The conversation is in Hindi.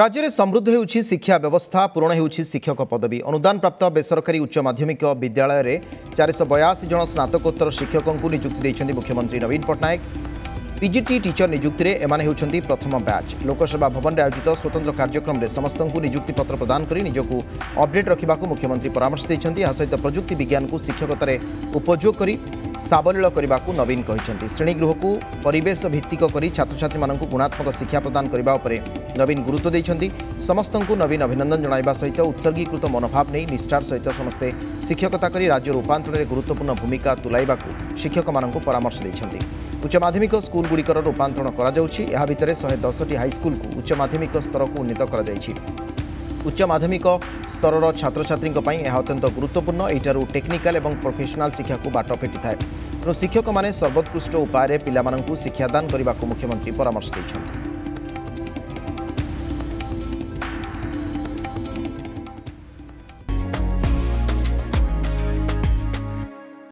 राज्य में समृद्ध होउछि शिक्षा व्यवस्था पूर्ण होउछि शिक्षक पदवी अनुदान प्राप्त बेसरकारी उच्च माध्यमिक विद्यालय रे 482 जन स्नातकोत्तर शिक्षकों नियुक्ति देइछन्ती मुख्यमंत्री नवीन पटनायक। पीजीटी टीचर नियुक्ति रे एमाने होउछन्ती प्रथम बैच। लोकसेवा भवन में आयोजित स्वतंत्र कार्यक्रम में समस्त नियुक्ति पत्र प्रदान करी निजकू अपडेट रखा मुख्यमंत्री परामर्श देइछन्ती। आ सहित प्रजुक्ति विज्ञान को शिक्षकतार उपयोग करी साबलील करने नवीन कहते। श्रेणीगृह को परिवेश भित्तिक छात्र छात्री गुणात्मक शिक्षा प्रदान करने पर नवीन गुरुत्व देइछन्ती। समस्त को नवीन अभिनंदन जणाइबा सहित उत्सर्गीकृत मनोभाव नहीं निष्ठार सहित समस्ते शिक्षकता कर राज्य रूपांतरण गुरुत्वपूर्ण भूमिका तुलाइबा शिक्षक मानक परामर्श देइछन्ती। उच्च माध्यमिक स्कूल गुड़िकर रूपांतरण करा भितर 110टी हाईस्कूल को उच्च माध्यमिक स्तर को उन्नीत कर उच्च माध्यमिक स्तर छात्र छात्री अत्यंत गुरुत्वपूर्ण। एठारू टेक्निकाल और प्रोफेशनल शिक्षा को बाट फिटी थाए तेणु शिक्षक माने सर्वोत्कृष्ट उपाय पिला मानंकु शिक्षादान करने को मुख्यमंत्री परामर्श देइछन्ती।